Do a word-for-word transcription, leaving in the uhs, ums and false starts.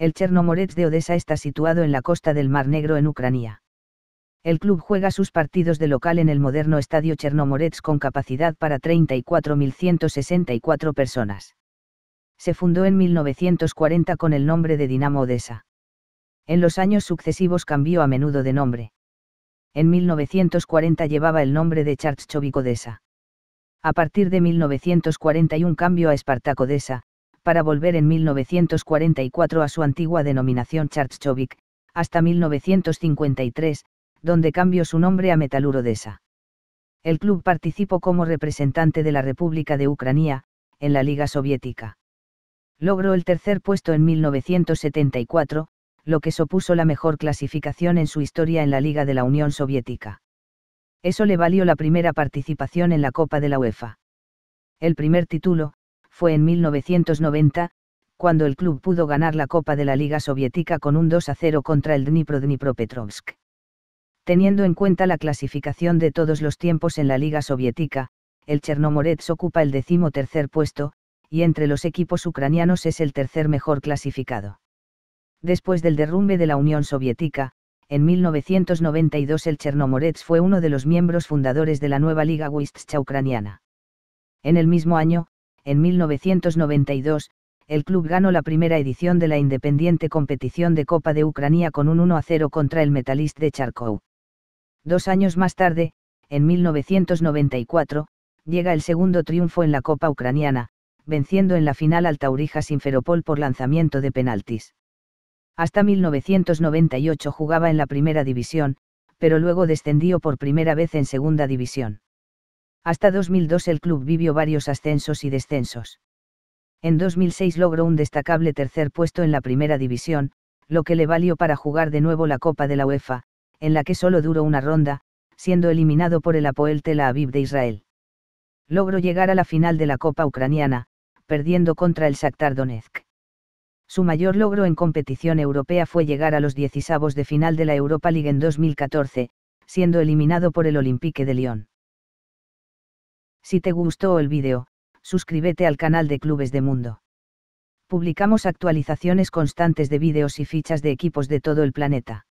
El Chernomorets de Odessa está situado en la costa del Mar Negro en Ucrania. El club juega sus partidos de local en el moderno estadio Chernomorets con capacidad para treinta y cuatro mil ciento sesenta y cuatro personas. Se fundó en mil novecientos cuarenta con el nombre de Dinamo Odessa. En los años sucesivos cambió a menudo de nombre. En mil novecientos cuarenta llevaba el nombre de Chartschovic Odessa. A partir de mil novecientos cuarenta y uno cambió a Espartaco Odessa, para volver en mil novecientos cuarenta y cuatro a su antigua denominación Chartschovic, hasta mil novecientos cincuenta y tres, donde cambió su nombre a Metalur Odessa. El club participó como representante de la República de Ucrania, en la Liga Soviética. Logró el tercer puesto en mil novecientos setenta y cuatro, lo que supuso la mejor clasificación en su historia en la Liga de la Unión Soviética. Eso le valió la primera participación en la Copa de la UEFA. El primer título fue en mil novecientos noventa, cuando el club pudo ganar la Copa de la Liga Soviética con un dos a cero contra el Dnipro Dnipropetrovsk. Teniendo en cuenta la clasificación de todos los tiempos en la Liga Soviética, el Chernomorets ocupa el decimotercer puesto, y entre los equipos ucranianos es el tercer mejor clasificado. Después del derrumbe de la Unión Soviética, en mil novecientos noventa y dos el Chernomorets fue uno de los miembros fundadores de la nueva Liga Wyschtscha Ucraniana. En el mismo año, en mil novecientos noventa y dos, el club ganó la primera edición de la independiente competición de Copa de Ucrania con un uno a cero contra el Metalist de Charkow. Dos años más tarde, en mil novecientos noventa y cuatro, llega el segundo triunfo en la Copa Ucraniana, venciendo en la final al Tawrija Simferopol por lanzamiento de penaltis. Hasta mil novecientos noventa y ocho jugaba en la primera división, pero luego descendió por primera vez en segunda división. Hasta dos mil dos el club vivió varios ascensos y descensos. En dos mil seis logró un destacable tercer puesto en la primera división, lo que le valió para jugar de nuevo la Copa de la UEFA, en la que solo duró una ronda, siendo eliminado por el Hapoel Tel Aviv de Israel. Logró llegar a la final de la Copa Ucraniana, perdiendo contra el Shakhtar Donetsk. Su mayor logro en competición europea fue llegar a los dieciseisavos de final de la Europa League en dos mil catorce, siendo eliminado por el Olympique de Lyon. Si te gustó el vídeo, suscríbete al canal de Clubes de Mundo. Publicamos actualizaciones constantes de vídeos y fichas de equipos de todo el planeta.